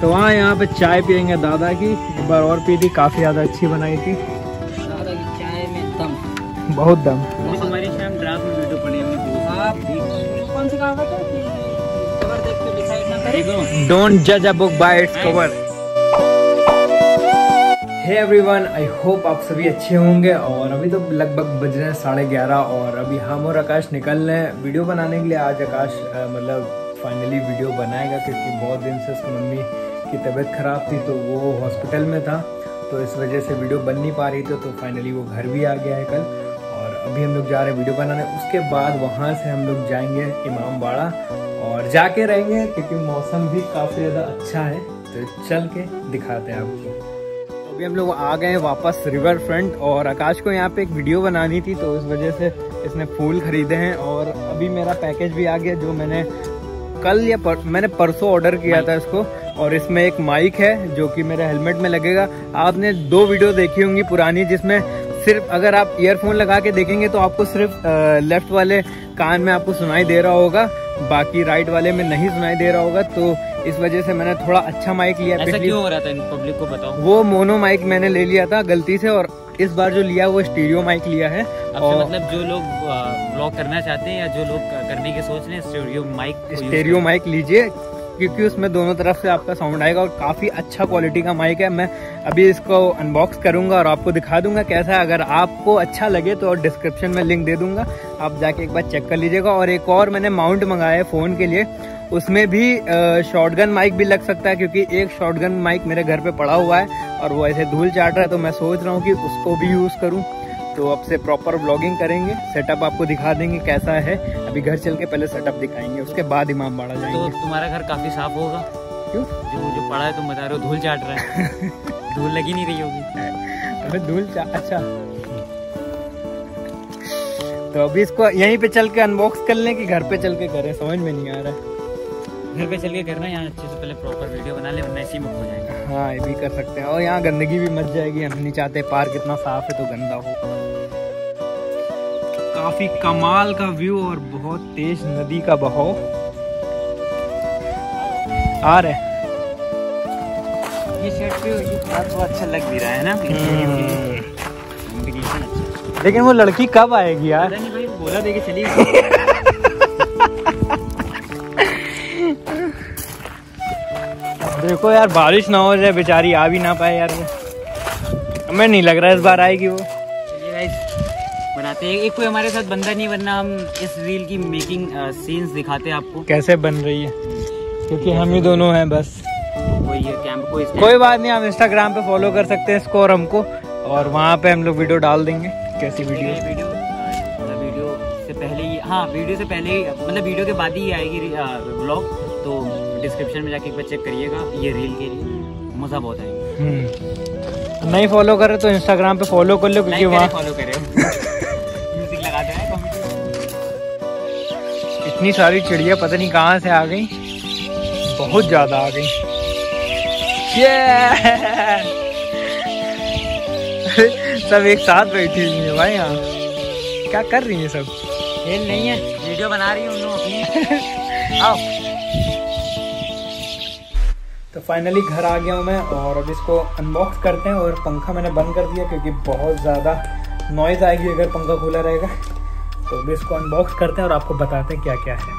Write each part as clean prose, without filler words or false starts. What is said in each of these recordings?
तो वहाँ यहाँ पे चाय पियेंगे दादा की, एक बार और पी थी, काफ़ी ज़्यादा अच्छी बनाई थी। दादा की चाय में दम, बहुत दम। हमारी शाम ड्राफ्ट में वीडियो पड़ी हमने, कौन सी कहा था, कवर देख के डिसाइड ना करें। डोंट जज a book by its cover. Hey everyone, I hope आप सभी अच्छे होंगे। और अभी तो लगभग बज रहे हैं 11:30 और अभी हम और आकाश निकल रहे हैं वीडियो बनाने के लिए। आज आकाश मतलब फाइनली वीडियो बनाएगा, क्योंकि बहुत दिन से उसकी मम्मी की तबीयत ख़राब थी तो वो हॉस्पिटल में था, तो इस वजह से वीडियो बन नहीं पा रही थी। तो फाइनली वो घर भी आ गया है कल, और अभी हम लोग जा रहे हैं वीडियो बनाने। उसके बाद वहाँ से हम लोग जाएंगे इमामबाड़ा और जाके रहेंगे, क्योंकि मौसम भी काफ़ी ज़्यादा अच्छा है। तो चल के दिखाते हैं आपको। अभी हम लोग आ गए वापस रिवर फ्रंट, और आकाश को यहाँ पे एक वीडियो बनानी थी तो इस वजह से इसने फूल खरीदे हैं। और अभी मेरा पैकेज भी आ गया, जो मैंने कल या मैंने परसों ऑर्डर किया था इसको। और इसमें एक माइक है जो कि मेरे हेलमेट में लगेगा। आपने 2 वीडियो देखी होंगी पुरानी, जिसमें सिर्फ अगर आप ईयरफोन लगा के देखेंगे तो आपको सिर्फ लेफ्ट वाले कान में आपको सुनाई दे रहा होगा, बाकी राइट वाले में नहीं सुनाई दे रहा होगा। तो इस वजह से मैंने थोड़ा अच्छा माइक लिया। ऐसा क्यों हो रहा था, पब्लिक को बताओ। वो मोनो माइक मैंने ले लिया था गलती से, और इस बार जो लिया वो स्टीरियो माइक लिया है। और मतलब जो लोग ब्लॉग करना चाहते हैं या जो लोग करने के सोच रहे हैं, स्टीरियो माइक लीजिए, क्योंकि उसमें दोनों तरफ से आपका साउंड आएगा। और काफ़ी अच्छा क्वालिटी का माइक है। मैं अभी इसको अनबॉक्स करूंगा और आपको दिखा दूंगा कैसा है। अगर आपको अच्छा लगे तो डिस्क्रिप्शन में लिंक दे दूंगा, आप जाके एक बार चेक कर लीजिएगा। और एक और मैंने माउंट मंगाया है फ़ोन के लिए, उसमें भी शॉटगन माइक भी लग सकता है, क्योंकि एक शॉटगन माइक मेरे घर पे पड़ा हुआ है और वो ऐसे धूल चाट रहा है। तो मैं सोच रहा हूँ कि उसको भी यूज़ करूँ। तो अब से प्रॉपर व्लॉगिंग करेंगे, सेटअप आपको दिखा देंगे कैसा है। अभी घर चल के पहले सेटअप दिखाएंगे, उसके बाद इमामबाड़ा जाएंगे। तो तुम्हारा घर काफ़ी साफ होगा, क्यों जो पड़ा है तुम बता रहे हो धूल चाट रहा है? धूल लगी नहीं रही होगी, अरे धूल चाट। अच्छा, तो अभी इसको यहीं पे चल के अनबॉक्स कर लें कि घर पे चल के करें, समझ में नहीं आ रहा है। घर पे चल के करना, यहाँ अच्छे से पहले प्रॉपर वीडियो बना ले, वरना इसी में हो जाएगा। हाँ, ये भी कर सकते हैं। और यहाँ गंदगी भी मच जाएगी, हम नहीं चाहते पार्क इतना साफ है तो गंदा हो। काफी कमाल का व्यू और बहुत तेज नदी का बहाव आ रहा है। ये शेड पे तो अच्छा लग भी रहा है ना, लेकिन वो लड़की कब आएगी यार? नहीं भाई, बोला देके चली गई। देखो यार, बारिश ना हो जाए, बेचारी आ भी ना पाए यार। हमें नहीं लग रहा है इस बार आएगी वो। चलिए गाइस, बनाते हैं एक कोई हमारे साथ बंदा नहीं, वरना हम इस रील की मेकिंग सीन्स दिखाते हैं आपको कैसे बन रही है, क्योंकि हम ही दोनों हैं बस। कोई बात नहीं, हम इंस्टाग्राम पे फॉलो कर सकते हैं इसको और हमको, और वहाँ पे हम लोग वीडियो डाल देंगे। कैसी वीडियो? वीडियो से पहले ही, हाँ वीडियो से पहले ही, मतलब वीडियो के बाद ही आएगी व्लॉग। तो डिस्क्रिप्शन में जाके एक बार चेक करिएगा। ये रील के लिए मज़ा बहुत आएगा। नहीं फॉलो करे तो इंस्टाग्राम पे फॉलो कर लो, क्योंकि वहाँ फॉलो करे। म्यूजिक लगा देना है कमेंट। इतनी सारी चिड़िया पता नहीं कहाँ से आ गई, बहुत ज़्यादा आ गई। सब एक साथ बैठी हुई है भाई। यहाँ क्या कर रही है सब? खेल नहीं है, वीडियो बना रही है उन लोग अपनी। आओ। तो फाइनली घर आ गया हूँ मैं, और अब इसको अनबॉक्स करते हैं। और पंखा मैंने बंद कर दिया, क्योंकि बहुत ज़्यादा नॉइज़ आएगी अगर पंखा खुला रहेगा। तो अब इसको अनबॉक्स करते हैं और आपको बताते हैं क्या क्या है।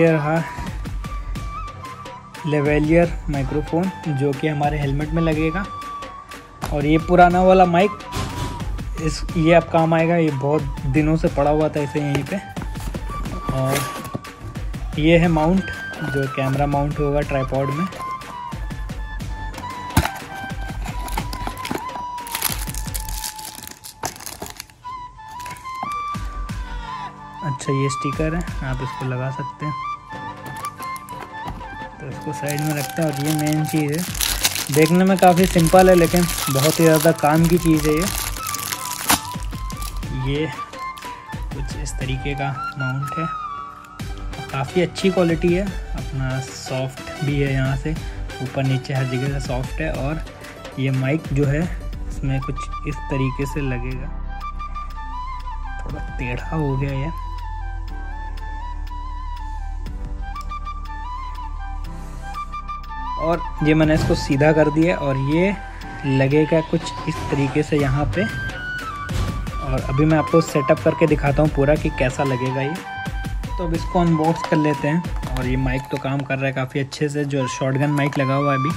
ये रहा लेवेलियर माइक्रोफोन, जो कि हमारे हेलमेट में लगेगा। और ये पुराना वाला माइक, इस ये अब काम आएगा, ये बहुत दिनों से पड़ा हुआ था इसे यहीं पे। और ये है माउंट, जो कैमरा माउंट होगा ट्राइपॉड में। अच्छा, ये स्टिकर है, आप इसको लगा सकते हैं। तो इसको साइड में रखते हैं। और ये मेन चीज़ है, देखने में काफ़ी सिंपल है लेकिन बहुत ही ज़्यादा काम की चीज़ है ये कुछ इस तरीके का माउंट है, काफ़ी अच्छी क्वालिटी है अपना। सॉफ्ट भी है, यहाँ से ऊपर नीचे हर जगह से सॉफ्ट है। और ये माइक जो है इसमें कुछ इस तरीके से लगेगा, थोड़ा टेढ़ा हो गया है। और ये मैंने इसको सीधा कर दिया और ये लगेगा कुछ इस तरीके से यहाँ पे। और अभी मैं आपको सेटअप करके दिखाता हूँ पूरा कि कैसा लगेगा ये। तो अब इसको अनबॉक्स कर लेते हैं। और ये माइक तो काम कर रहा है काफ़ी अच्छे से, जो शॉटगन माइक लगा हुआ है अभी।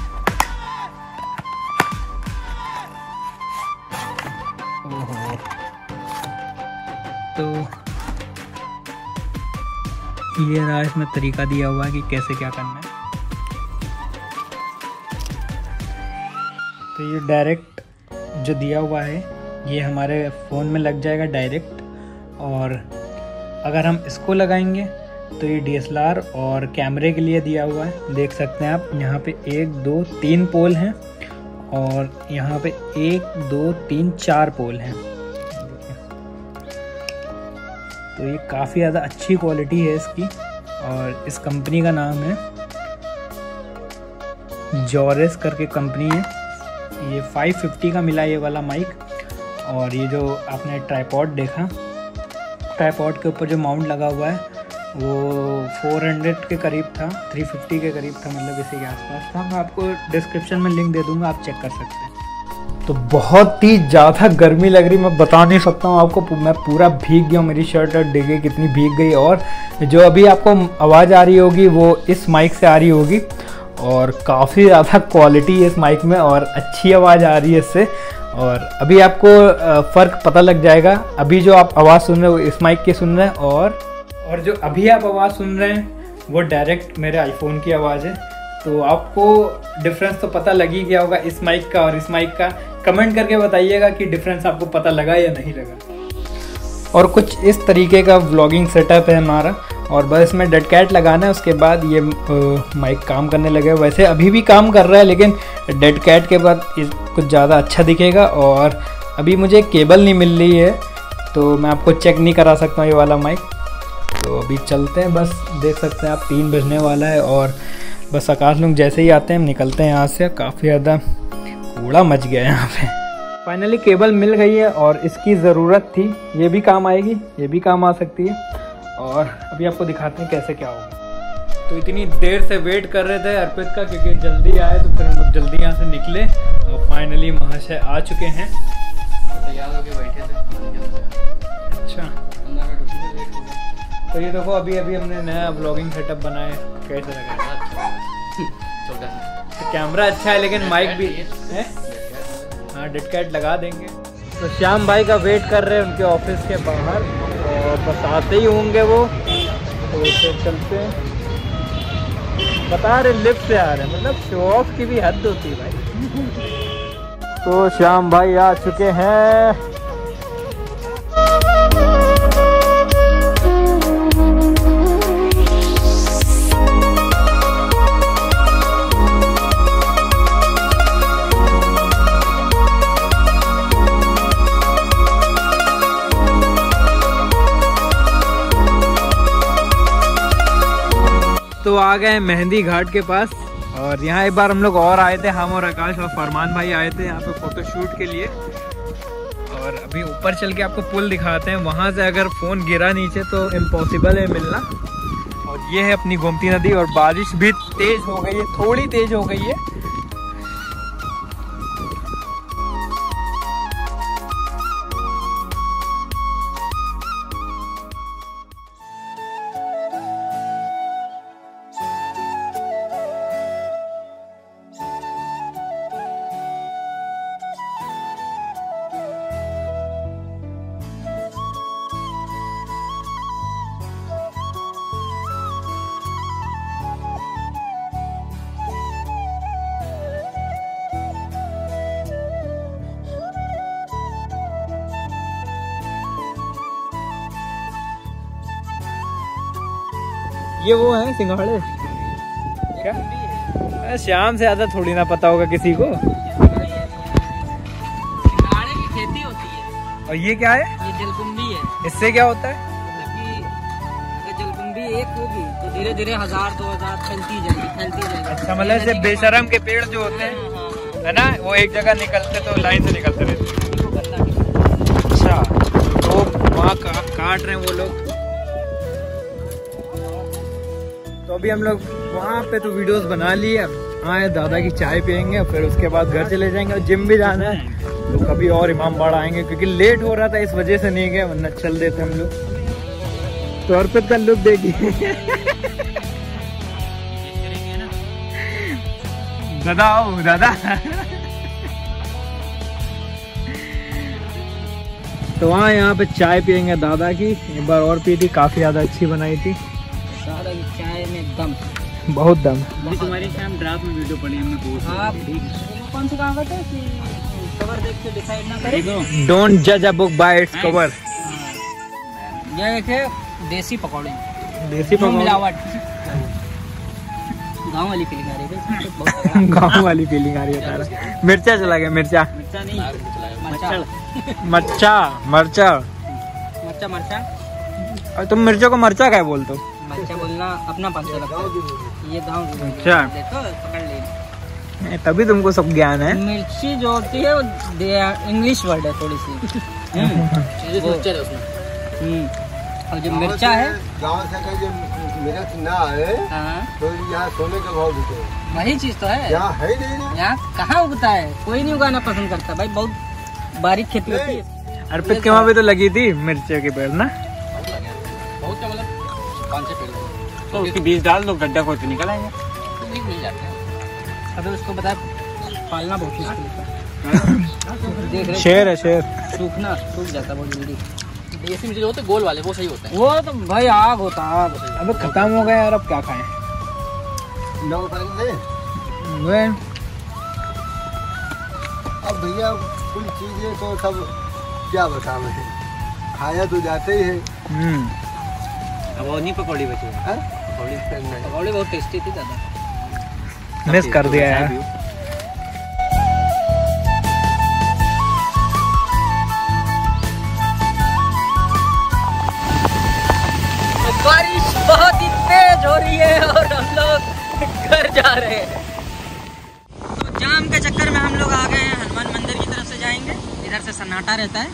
ओहो, तो ये रहा, इसमें तरीका दिया हुआ है कि कैसे क्या करना है। तो ये डायरेक्ट जो दिया हुआ है ये हमारे फ़ोन में लग जाएगा डायरेक्ट। और अगर हम इसको लगाएंगे तो ये DSLR और कैमरे के लिए दिया हुआ है। देख सकते हैं आप, यहाँ पे 1 2 3 पोल हैं और यहाँ पे 1 2 3 4 पोल हैं। तो ये काफ़ी ज़्यादा अच्छी क्वालिटी है इसकी। और इस कंपनी का नाम है जॉरेस करके कंपनी है। ये 550 का मिला ये वाला माइक। और ये जो आपने ट्राइपॉड देखा, ट्राइपॉड के ऊपर जो माउंट लगा हुआ है वो 400 के करीब था, 350 के करीब था, मतलब इसी के आसपास था। मैं आपको डिस्क्रिप्शन में लिंक दे दूंगा, आप चेक कर सकते हैं। तो बहुत ही ज़्यादा गर्मी लग रही, मैं बता नहीं सकता हूँ आपको। मैं पूरा भीग गया हूँ, मेरी शर्ट डिगे कितनी भीग गई। और जो अभी आपको आवाज़ आ रही होगी वो इस माइक से आ रही होगी। और काफ़ी ज़्यादा क्वालिटी है इस माइक में और अच्छी आवाज़ आ रही है इससे। और अभी आपको फ़र्क पता लग जाएगा। अभी जो आप आवाज़ सुन रहे हो इस माइक की सुन रहे हैं और जो अभी आप आवाज़ सुन रहे हैं वो डायरेक्ट मेरे आईफोन की आवाज़ है। तो आपको डिफरेंस तो पता लग ही गया होगा इस माइक का और इस माइक का। कमेंट करके बताइएगा कि डिफरेंस आपको पता लगा या नहीं लगा। और कुछ इस तरीके का व्लॉगिंग सेटअप है हमारा। और बस इसमें डेड कैट लगाना है, उसके बाद ये माइक काम करने लगे। वैसे अभी भी काम कर रहा है लेकिन डेड कैट के बाद कुछ ज़्यादा अच्छा दिखेगा। और अभी मुझे केबल नहीं मिल रही है तो मैं आपको चेक नहीं करा सकता हूँ ये वाला माइक। तो अभी चलते हैं बस। देख सकते हैं आप 3 बजने वाला है और बस आकाश लोग जैसे ही आते हैं हम निकलते हैं यहाँ से। काफ़ी ज़्यादा कूड़ा मच गया है यहाँ पर। फाइनली केबल मिल गई है और इसकी ज़रूरत थी, ये भी काम आएगी, ये भी काम आ सकती है। और अभी आपको दिखाते हैं कैसे क्या होगा। तो इतनी देर से वेट कर रहे थे अर्पित का, क्योंकि जल्दी आए तो फिर हम लोग जल्दी यहाँ से निकले। और फाइनली महाशय आ चुके हैं, तैयार होके बैठे थे। अच्छा, तो ये देखो अभी हमने नया ब्लॉगिंग सेटअप बनाया। कैसे लगा? छोटा सा कैमरा अच्छा है लेकिन माइक भी है। हाँ, डेड कैट लगा देंगे। तो श्याम भाई का वेट कर रहे हैं उनके ऑफिस के बाहर और बस आते ही होंगे वो। तो चलते हैं, बता रहे लिफ्ट से आ रहे, मतलब शो ऑफ की भी हद होती है भाई। तो श्याम भाई आ चुके हैं। तो आ गए मेहंदी घाट के पास। और यहाँ एक बार हम लोग और आए थे, हम और आकाश और फरमान भाई आए थे यहाँ पे फ़ोटोशूट के लिए। और अभी ऊपर चल के आपको पुल दिखाते हैं, वहाँ से अगर फ़ोन गिरा नीचे तो इम्पॉसिबल है मिलना। और ये है अपनी गोमती नदी। और बारिश भी तेज़ हो गई है, थोड़ी तेज़ हो गई है। ये वो है सिंघाड़े क्या? शाम से ज़्यादा थोड़ी ना पता होगा किसी को। सिंघाड़े की खेती होती है। और ये क्या है? ये जलकुंभी है। इससे क्या होता है? मतलब कि जलकुंभी एक होगी तो धीरे धीरे 1000 2000 फैलती जाएगी, फैलती जाएगी। अच्छा, मतलब ऐसे बेशरम के पेड़ जो होते हैं है ना, वो एक जगह निकलते तो लाइन से निकलते रहते। अच्छा, तो वहाँ काट रहे हैं वो लोग। तो अभी हम लोग वहाँ पे तो वीडियोस बना लिए, अब आए, दादा की चाय पियेंगे, फिर उसके बाद घर चले जाएंगे और जिम भी जाना है तो कभी और इमामबाड़ा आएंगे क्योंकि लेट हो रहा था इस वजह से नहीं गए, वरना चल देते हम लोग। तो अर्पित का लुक देखिए दादा, आओ दादा तो वहाँ यहाँ पे चाय पियेंगे दादा की, एक बार और पी थी, काफी ज्यादा अच्छी बनाई थी। सारा चाय में दम, बहुत दम। तुम्हारी शाम ड्राफ्ट में वीडियो पड़ी हमने, आप कौन सी कहावत है कि कवर देख के डिसाइड ना करें, डोंट जज a book by its cover. ये देखिए देसी पकौड़े, देसी पकौड़े मिलावट, गांव वाली फीलिंग आ रही है, गांव वाली फीलिंग आ रही है। मिर्चा चला गया, मिर्चा मिर्चा नहीं, मर्चा मर्चा मर्चा मर्चा। तुम मिर्चों को मर्चा क्या बोलते हो? मर्चा बोलना अपना पंचा लगता है, ये गांव की अच्छा देखो पकड़ ले, तभी तुमको सब ज्ञान है। मिर्ची जो होती है वो इंग्लिश वर्ड है थोड़ी सी और जो मिर्चा है गांव से कहीं जो मिर्च ना है तो यहाँ सोने का भाव देते हैं, वही चीज तो है यहाँ है नहीं, यहाँ कहाँ उगता है, कोई नहीं उगाना पसंद करता भाई, बहुत बारीक खेती होती है। अर्पित के वहाँ पे तो लगी थी मिर्चे के पेड़ ना, तो उसके बीज डाल दो, गड्ढा खोद के निकल आएंगे, मिल जाता है। अबे उसको बता पालना बहुत मुश्किल है, शेर है शेर, सूखना सूख जाता है बहुत जल्दी। देसी मिर्च होते गोल वाले वो सही होते हैं, वो तो भाई आग होता है। अब खत्म हो गया यार, अब क्या खाएं अब भैया, कुछ चीजें तो सब क्या बतावे, खाया तो जाते ही है। अब और नहीं पकौड़ी बची है, पकौड़ी बहुत टेस्टी थी दादा, मिस कर दिया यार। बारिश बहुत ही तेज हो रही है और हम लोग घर जा रहे हैं, तो जाम के चक्कर में हम लोग आ गए हैं, हनुमान मंदिर की तरफ से जाएंगे, इधर से सन्नाटा रहता है।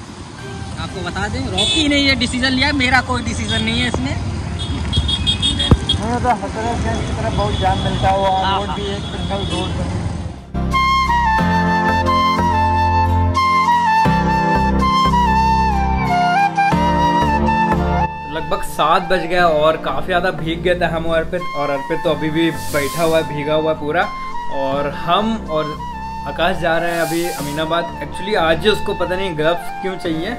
आपको बता दें रॉकी ने ये डिसीजन लिया, मेरा कोई डिसीजन नहीं है इसमें। तो हजरतगंज की तरफ बहुत जाम मिलता है, वो रोड भी एक सिंगल रोड है। लगभग 7 बज गया और काफ़ी ज़्यादा भीग गए थे हम और अर्पित, और अर्पित तो अभी भी बैठा हुआ है, भीगा हुआ पूरा। और हम और आकाश जा रहे हैं अभी अमीनाबाद, एक्चुअली आज ही उसको पता नहीं ग्लव्स क्यों चाहिए,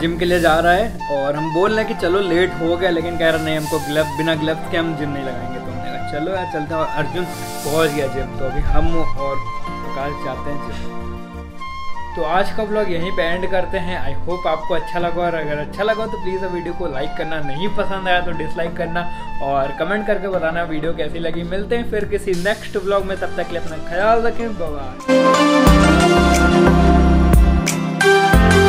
जिम के लिए जा रहा है। और हम बोल रहे हैं कि चलो लेट हो गया, लेकिन कह रहा नहीं हमको ग्लव्स, बिना ग्लव्स के हम जिम नहीं लगाएंगे। तो हमने कहा चलो यार चलते हैं, और अर्जुन पहुंच गया जिम, तो अभी हम और आकाश जाते हैं जिम। तो आज का व्लॉग यहीं पे एंड करते हैं, आई होप आपको अच्छा लगा, और अगर अच्छा लगा तो प्लीज़ वीडियो को लाइक करना, नहीं पसंद आया तो डिसलाइक करना, और कमेंट करके बताना वीडियो कैसी लगी। मिलते हैं फिर किसी नेक्स्ट व्लॉग में, तब तक के लिए अपना ख्याल रखें, बाय बाय।